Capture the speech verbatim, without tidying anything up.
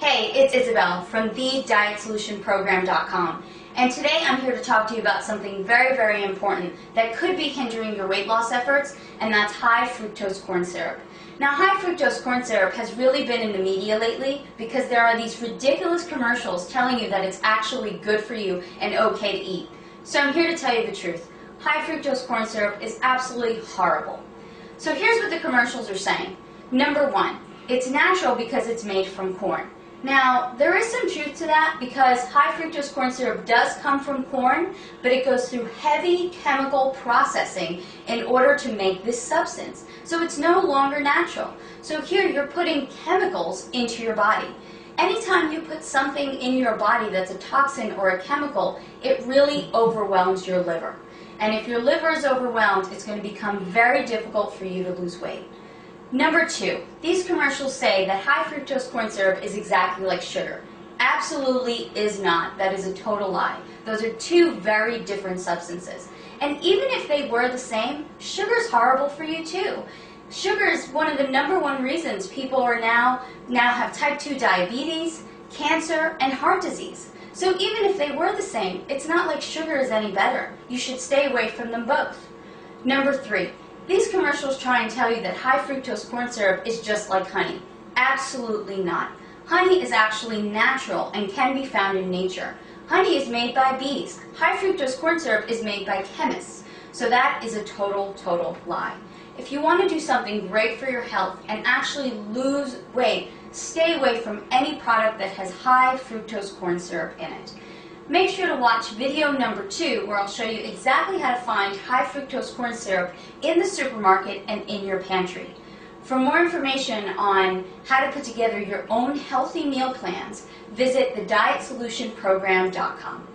Hey, it's Isabel from the diet solution program dot com, and today I'm here to talk to you about something very, very important that could be hindering your weight loss efforts, and that's high fructose corn syrup. Now, high fructose corn syrup has really been in the media lately because there are these ridiculous commercials telling you that it's actually good for you and okay to eat. So I'm here to tell you the truth. High fructose corn syrup is absolutely horrible. So here's what the commercials are saying. Number one, it's natural because it's made from corn. Now, there is some truth to that because high fructose corn syrup does come from corn, but it goes through heavy chemical processing in order to make this substance. So it's no longer natural. So here you're putting chemicals into your body. Anytime you put something in your body that's a toxin or a chemical, it really overwhelms your liver. And if your liver is overwhelmed, it's going to become very difficult for you to lose weight. Number two, these commercials say that high fructose corn syrup is exactly like sugar. Absolutely is not. That is a total lie. Those are two very different substances. And even if they were the same, sugar is horrible for you too. Sugar is one of the number one reasons people are now, now have type two diabetes, cancer, and heart disease. So even if they were the same, it's not like sugar is any better. You should stay away from them both. Number three, these commercials try and tell you that high fructose corn syrup is just like honey. Absolutely not. Honey is actually natural and can be found in nature. Honey is made by bees. High fructose corn syrup is made by chemists. So that is a total, total lie. If you want to do something great for your health and actually lose weight, stay away from any product that has high fructose corn syrup in it. Make sure to watch video number two, where I'll show you exactly how to find high fructose corn syrup in the supermarket and in your pantry. For more information on how to put together your own healthy meal plans, visit the diet solution program dot com.